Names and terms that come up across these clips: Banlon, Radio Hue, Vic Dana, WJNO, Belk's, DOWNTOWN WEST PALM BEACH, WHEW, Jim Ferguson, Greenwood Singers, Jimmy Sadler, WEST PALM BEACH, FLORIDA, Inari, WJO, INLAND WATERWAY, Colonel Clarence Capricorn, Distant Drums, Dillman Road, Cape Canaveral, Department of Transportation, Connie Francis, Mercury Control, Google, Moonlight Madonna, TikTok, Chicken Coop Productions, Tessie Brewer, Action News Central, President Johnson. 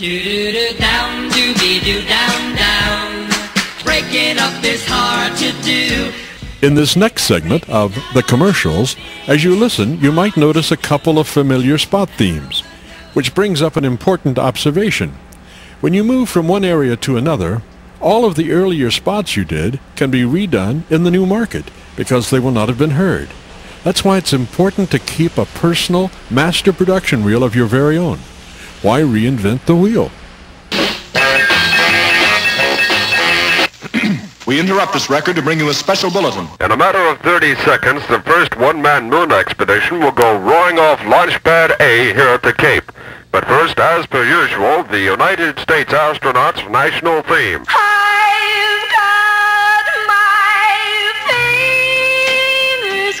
Do-do-do, down, do-be-do, down, down. Breaking up is hard to do. In this next segment of The Commercials, as you listen, you might notice a couple of familiar spot themes, which brings up an important observation. When you move from one area to another, all of the earlier spots you did can be redone in the new market because they will not have been heard. That's why it's important to keep a personal master production reel of your very own. Why reinvent the wheel? We interrupt this record to bring you a special bulletin. In a matter of 30 seconds, the first one-man moon expedition will go roaring off Launch Pad A here at the Cape. But first, as per usual, the United States astronauts' national theme. I've got my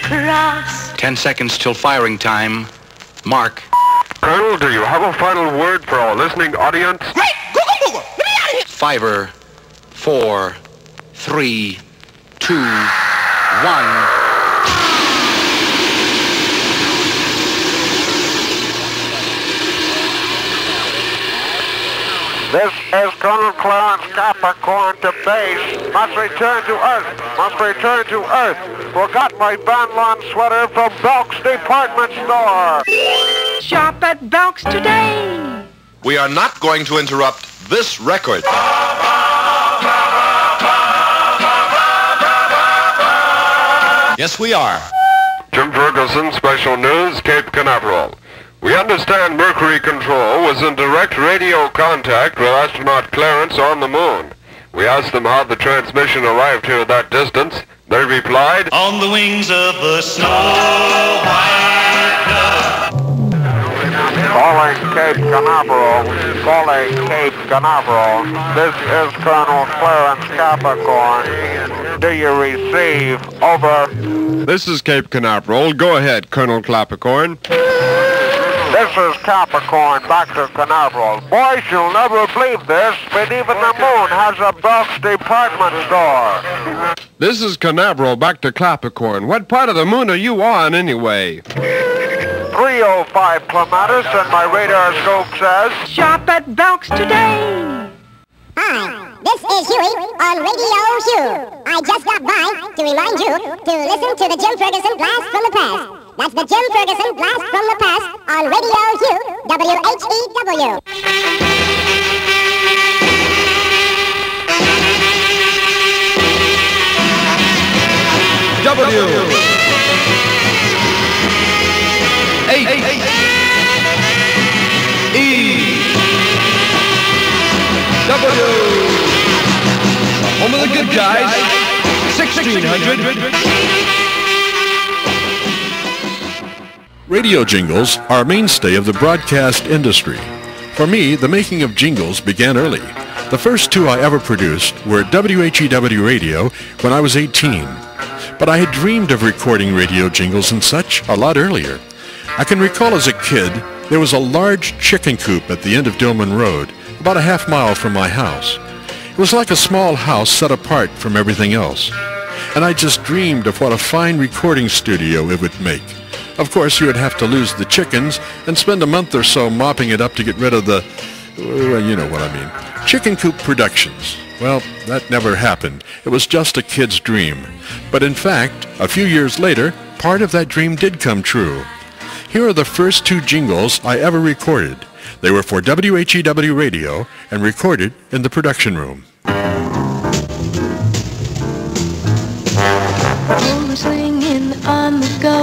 fingers crossed. 10 seconds till firing time. Mark. Colonel, do you have a final word for our listening audience? Great! Google, Google! Get me out of here! 5, 4, 3, 2, 1... This is Colonel Clarence Capricorn to base. Must return to Earth. Must return to Earth. Forgot my Banlon sweater from Belk's department store. Shop at Belk's today. We are not going to interrupt this record. Yes, we are. Jim Ferguson, Special News, Cape Canaveral. We understand Mercury Control was in direct radio contact with astronaut Clarence on the moon. We asked them how the transmission arrived here at that distance. They replied, on the wings of a snow-white dove. Calling Cape Canaveral, calling Cape Canaveral. This is Colonel Clarence Capricorn. Do you receive? Over. This is Cape Canaveral. Go ahead, Colonel Capricorn. This is Capricorn, back to Canaveral. Boys, you'll never believe this, but even the moon has a Belk's department store. This is Canaveral, back to Capricorn. What part of the moon are you on, anyway? 305 Clematis, and my radar scope says... Shop at Belk's today! Hi, this is Huey on Radio Hue. I just got by to remind you to listen to the Jim Ferguson Blast from the Past. That's the Jim Ferguson Blast from the Past on Radio Hue, WHEW. W-H-E-W. Home of the good guys, 1600. Radio jingles are a mainstay of the broadcast industry. For me, the making of jingles began early. The first two I ever produced were at WHEW Radio when I was 18. But I had dreamed of recording radio jingles and such a lot earlier. I can recall as a kid, there was a large chicken coop at the end of Dillman Road, about a half mile from my house. It was like a small house set apart from everything else. And I just dreamed of what a fine recording studio it would make. Of course, you would have to lose the chickens and spend a month or so mopping it up to get rid of the... well, you know what I mean. Chicken Coop Productions. Well, that never happened. It was just a kid's dream. But in fact, a few years later, part of that dream did come true. Here are the first two jingles I ever recorded. They were for WHEW Radio and recorded in the production room. Swinging on the go,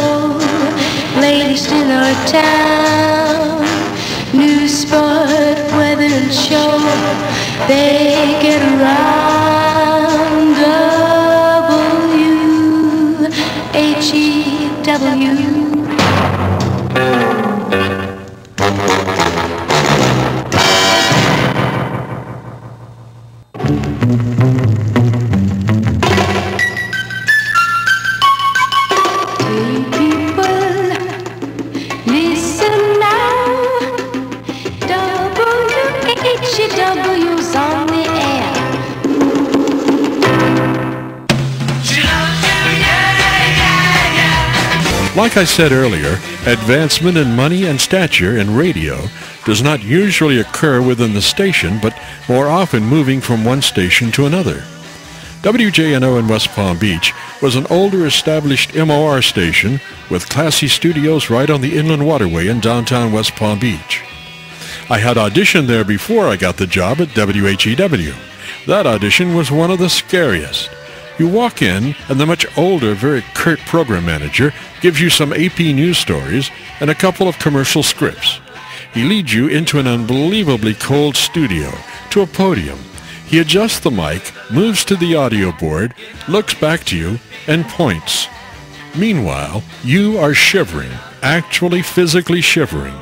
latest in our town, news, sport, weather, and show, they get around. WHEW. Like I said earlier, Advancement in money and stature in radio does not usually occur within the station, but more often moving from one station to another. WJNO in West Palm Beach was an older established MOR station with classy studios right on the Inland Waterway in downtown West Palm Beach. I had auditioned there before I got the job at WHEW. That audition was one of the scariest. You walk in, and the much older, very curt program manager gives you some AP news stories and a couple of commercial scripts. He leads you into an unbelievably cold studio, to a podium. He adjusts the mic, moves to the audio board, looks back to you, and points. Meanwhile, you are shivering, actually physically shivering.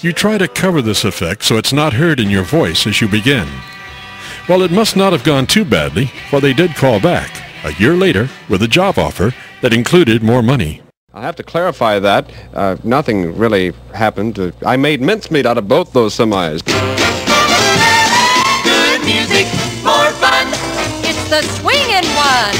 You try to cover this effect so it's not heard in your voice as you begin. Well, it must not have gone too badly, for they did call back a year later with a job offer that included more money. I'll have to clarify that. Nothing really happened. I made mincemeat out of both those semis. Good music, more fun. It's the swingin' one.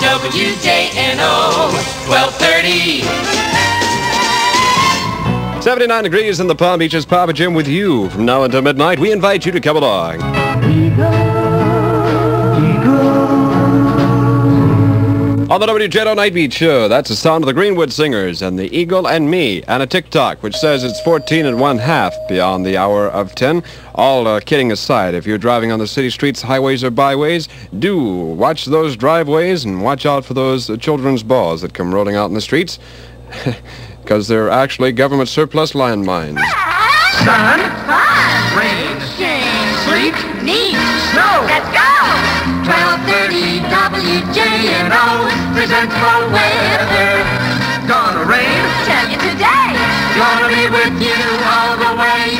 WJNO, 1230. 79 degrees in the Palm Beaches Papa Gym with you. From now until midnight, we invite you to come along. Eagle. On the WJO Nightbeat Show, that's the sound of the Greenwood Singers and the Eagle and me, and a TikTok which says it's 14 1/2 beyond the hour of 10. All kidding aside, if you're driving on the city streets, highways, or byways, do watch those driveways and watch out for those children's balls that come rolling out in the streets. Because they're actually government surplus landmines. Sun, fun, rain, shame, sleet, need, snow. Let's go! 1230 WJNO presents the weather. Gonna rain. Tell you today. Gonna be with you all the way.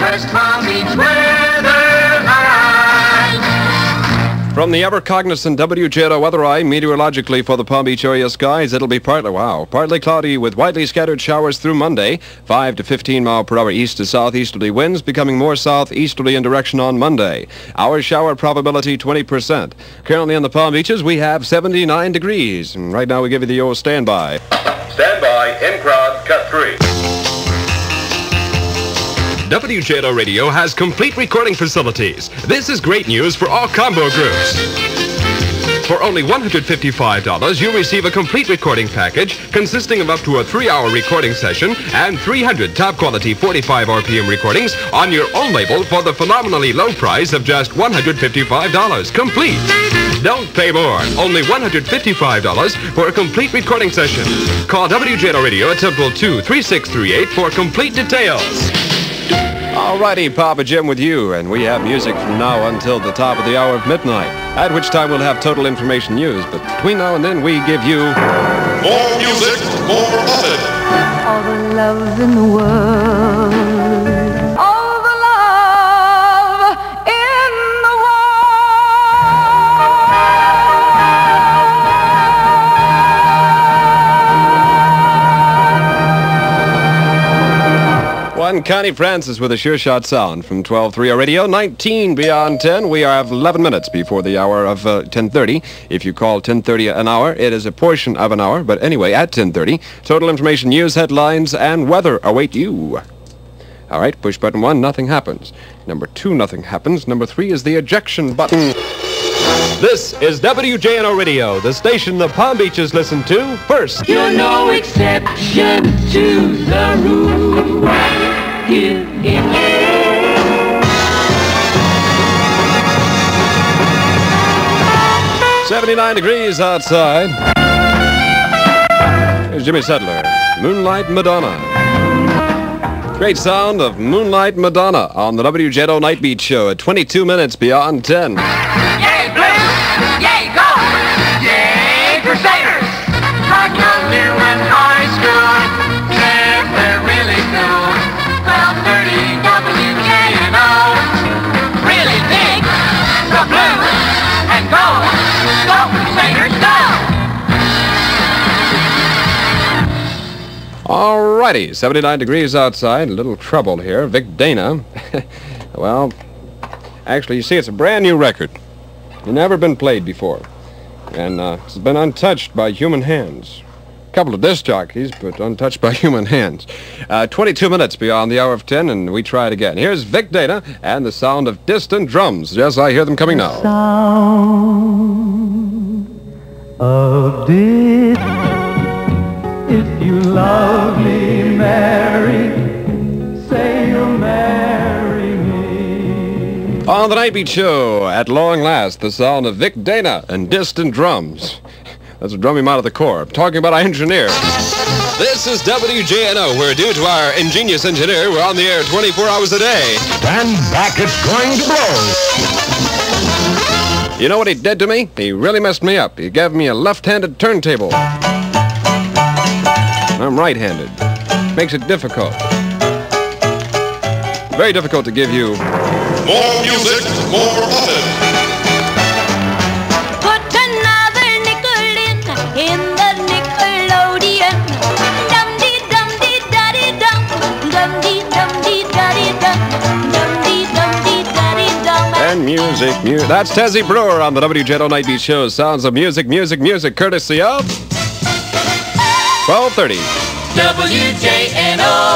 Cause Palm Beach weather line. From the ever-cognizant WJNO Weather Eye, meteorologically for the Palm Beach area skies, it'll be partly cloudy with widely scattered showers through Monday. 5 to 15 mile per hour east to southeasterly winds, becoming more southeasterly in direction on Monday. Our shower probability 20%. Currently on the Palm Beaches, we have 79 degrees. And right now we give you the old standby. Standby, in crowd, cut 3. WJNO Radio has complete recording facilities. This is great news for all combo groups. For only $155, you receive a complete recording package consisting of up to a 3-hour recording session and 300 top-quality 45 RPM recordings on your own label for the phenomenally low price of just $155. Complete. Don't pay more. Only $155 for a complete recording session. Call WJNO Radio at 222-3638 for complete details. Alrighty, Papa Jim with you, and we have music from now until the top of the hour of midnight, at which time we'll have total information news, but between now and then we give you more music, more often. All the love in the world. All the love in the world. One Connie Francis with a sure shot sound from 1230 Radio, 19 beyond 10. We have 11 minutes before the hour of 10:30. If you call 10:30 an hour, it is a portion of an hour. But anyway, at 10:30, total information, news, headlines, and weather await you. All right, push button 1, nothing happens. Number 2, nothing happens. Number 3 is the ejection button. This is WJNO Radio, the station the Palm Beaches listen to first. You're no exception to the rule. Here in here. 79 degrees outside. Here's Jimmy Sadler, Moonlight Madonna. Great sound of Moonlight Madonna on the WJO Nightbeat Show at 22 minutes beyond 10. Yay, Blues! Yay, Gold! Yay, Crusaders! Like a new and high school. Alrighty, 79 degrees outside, a little trouble here. Vic Dana, well, actually, you see, it's a brand new record. It's never been played before, and it's been untouched by human hands. couple of disc jockeys, but untouched by human hands. 22 minutes beyond the hour of 10, and we try it again. Here's Vic Dana and the sound of Distant Drums. Yes, I hear them coming now. Sound of if you love me, Mary, say you'll marry me. On the Night Beat Show, at long last, the sound of Vic Dana and Distant Drums. That's a drum out of the core. I'm talking about our engineer. This is WJNO, where due to our ingenious engineer, we're on the air 24 hours a day. Stand back, it's going to blow. You know what he did to me? He really messed me up. He gave me a left-handed turntable. I'm right-handed. Makes it difficult. Very difficult to give you more music, more often. Music, music. That's Tessie Brewer on the WJO Night Beat Show. Sounds of music, music, music, courtesy of 1230. WJNO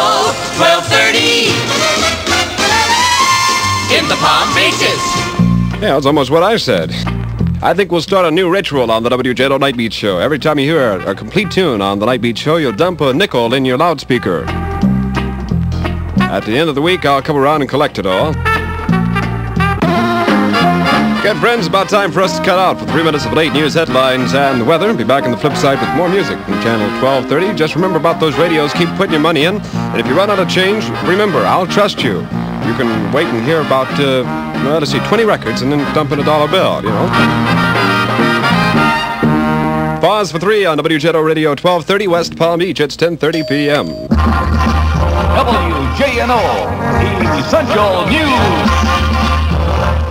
1230. In the Palm Beaches. Yeah, that's almost what I said. I think we'll start a new ritual on the WJO Night Beat Show. Every time you hear a complete tune on the Night Beat Show, you'll dump a nickel in your loudspeaker. At the end of the week, I'll come around and collect it all. Good friends, about time for us to cut out for 3 minutes of late news headlines and the weather. Be back on the flip side with more music from Channel 1230. Just remember about those radios. Keep putting your money in. And if you run out of change, remember, I'll trust you. You can wait and hear about, 20 records and then dump in $1 bill, you know. Pause for 3 on WJO Radio 1230 West Palm Beach. It's 10:30 p.m. WJNO, Essential News.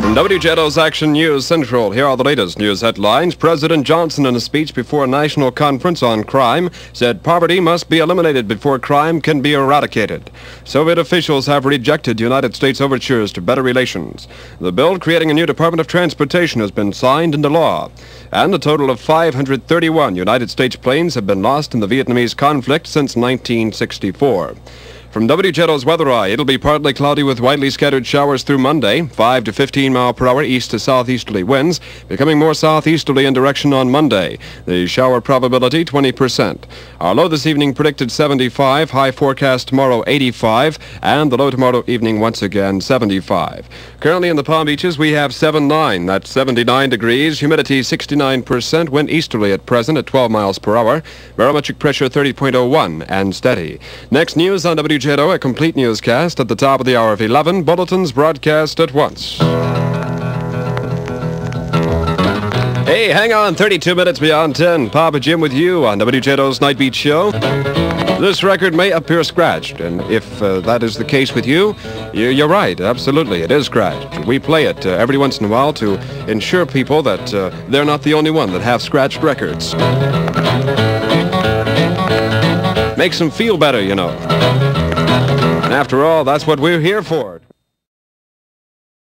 From WJO's Action News Central, here are the latest news headlines. President Johnson, in a speech before a national conference on crime, said poverty must be eliminated before crime can be eradicated. Soviet officials have rejected United States overtures to better relations. The bill creating a new Department of Transportation has been signed into law. And a total of 531 United States planes have been lost in the Vietnamese conflict since 1964. From WJO's Weather Eye, it'll be partly cloudy with widely scattered showers through Monday. 5 to 15 mile per hour east to southeasterly winds, becoming more southeasterly in direction on Monday. The shower probability, 20%. Our low this evening predicted 75, high forecast tomorrow 85, and the low tomorrow evening once again 75. Currently in the Palm Beaches, we have 79, that's 79 degrees, humidity 69%, wind easterly at present at 12 miles per hour, barometric pressure 30.01 and steady. Next news on WJO, a complete newscast at the top of the hour of 11. Bulletins broadcast at once. Hey, hang on, 32 minutes beyond 10. Papa Jim with you on WJO's Night Beat Show. This record may appear scratched, and if that is the case with you, you're right, absolutely, it is scratched. We play it every once in a while to ensure people that they're not the only one that have scratched records. Makes them feel better, you know. And after all, that's what we're here for.